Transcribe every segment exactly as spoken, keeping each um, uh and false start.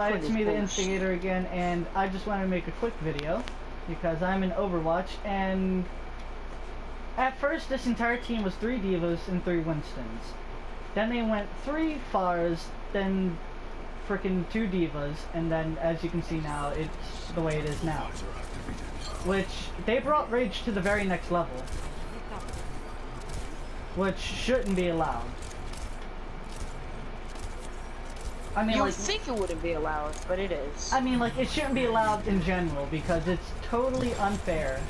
Hi, it's me, the Instigator, again, and I just wanted to make a quick video because I'm in Overwatch, and at first this entire team was three D.Vas and three Winstons. Then they went three Pharahs, then freaking two D.Vas, and then as you can see now, it's the way it is now. Which, they brought Rage to the very next level. Which shouldn't be allowed. I mean, you like, would think it wouldn't be allowed, but it is. I mean, like, it shouldn't be allowed in general, because it's totally unfair.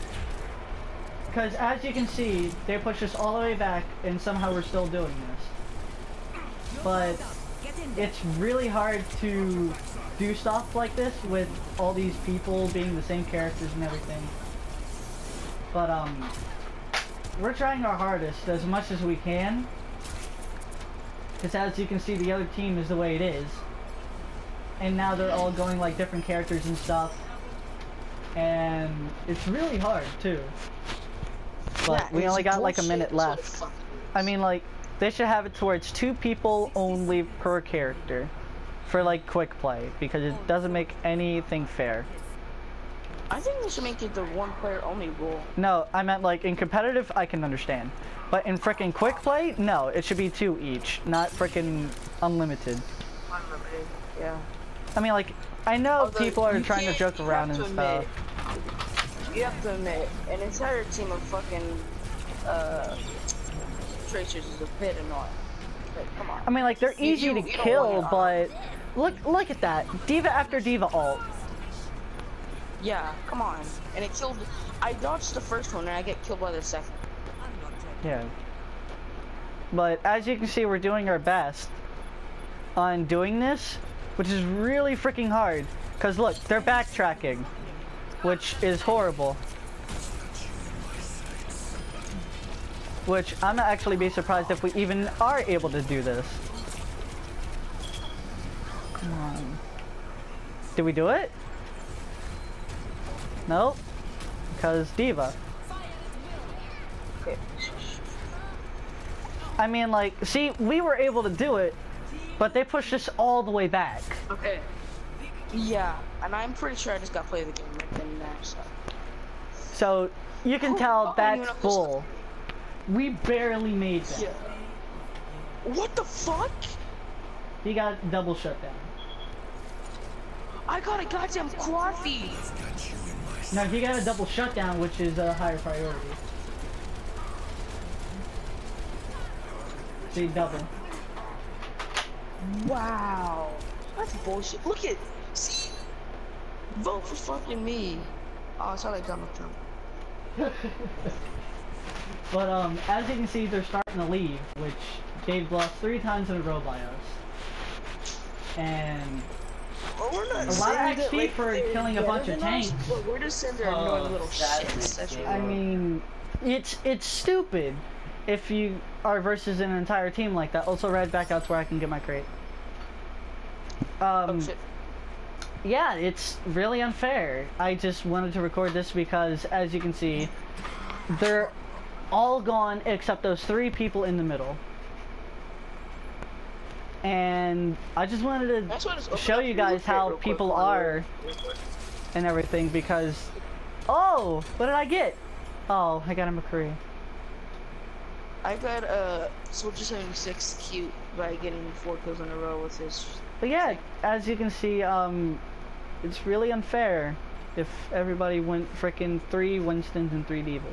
Because, as you can see, they pushed us all the way back, and somehow we're still doing this. But it's really hard to do stuff like this with all these people being the same characters and everything. But, um, we're trying our hardest, as much as we can. Because as you can see, the other team is the way it is. And now they're all going like different characters and stuff. And it's really hard too. But yeah, we only got like a minute left. I mean, like, they should have it towards two people only per character. For like quick play. Because it doesn't make anything fair. I think they should make it the one player only rule. No, I meant like in competitive, I can understand. But in frickin' quick play, no, it should be two each, not frickin' unlimited. Unlimited, yeah. I mean, like, I know Although people are trying to joke around and admit, stuff. You have to admit, an entire team of fucking, uh, Tracers is a bit annoying. But come on. I mean, like, they're easy you, to you kill, but look, look at that. D.Va after D.Va ult. Yeah, come on. And it killed, I dodged the first one and I get killed by the second. Yeah, but as you can see, we're doing our best on doing this, which is really freaking hard, because look, they're backtracking, which is horrible, which I'm actually be surprised if we even are able to do this. Come on. Did we do it? Nope, because D.Va. I mean, like, see, we were able to do it, but they pushed us all the way back. Okay. Yeah, and I'm pretty sure I just got played the game right then and there, so. So, you can oh, tell oh, that's bull. We barely made that. Yeah. What the fuck? He got double shut down. I got a goddamn quad feed. No, he got a double shutdown, which is a higher priority. They double. Wow. That's bullshit. Look at. See? Vote for fucking me. Oh, it's not like Donald Trump. But, um, as you can see, they're starting to leave, which they've lost three times in a row by us. And. Well, we're not a lot of X P like for killing a bunch of tanks. Well, we're just in there oh, annoying little shit. I mean, it's, it's stupid. If you are versus an entire team like that. Also, right back out to where I can get my crate. Um, oh, shit. Yeah, it's really unfair. I just wanted to record this because, as you can see, they're all gone except those three people in the middle. And I just wanted to show you guys how people are and everything because... Oh! What did I get? Oh, I got him a McCree. I got uh, Soldier seventy-six cute by getting four kills in a row with his. But yeah, as you can see, um, it's really unfair if everybody went frickin' three Winstons and three D.Vas.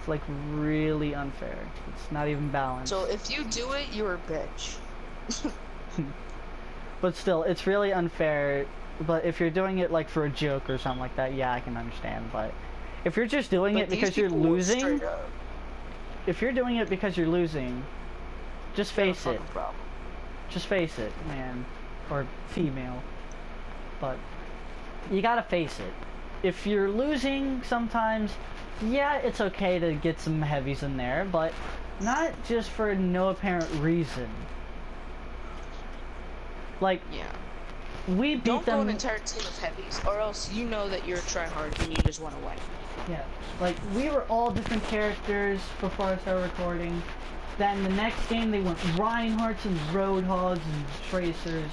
It's like really unfair. It's not even balanced. So if you do it, you're a bitch. But still, it's really unfair. But if you're doing it like for a joke or something like that, yeah, I can understand. But if you're just doing but it because you're losing. If you're doing it because you're losing, just face it. Problem. Just face it, man. Or female. But you gotta face it. If you're losing sometimes, yeah, it's okay to get some heavies in there, but not just for no apparent reason. Like, yeah. We beat Don't them. Don't go an entire team of heavies, or else you know that you're a tryhard and you just want to win. Yeah, like, we were all different characters before I started recording. Then the next game they went Reinhardts and Roadhogs and Tracers.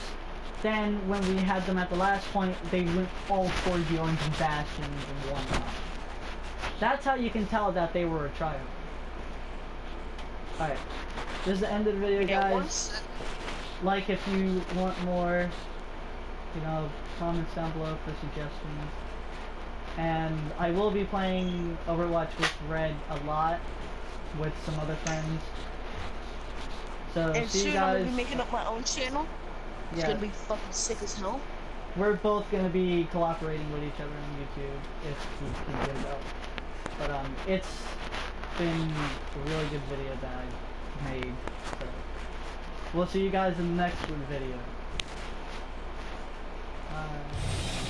then when we had them at the last point, they went all towards the orange bastions and whatnot. That's how you can tell that they were a trial. Alright, this is the end of the video, guys. Like if you want more, you know, comments down below for suggestions. And I will be playing Overwatch with Red a lot, with some other friends. So, and see soon you guys. I'm gonna be making up my own channel. It's yeah. gonna be fucking sick as hell. We're both gonna be cooperating with each other on YouTube if we can get it out. But um, it's been a really good video that I made. So we'll see you guys in the next video. Uh,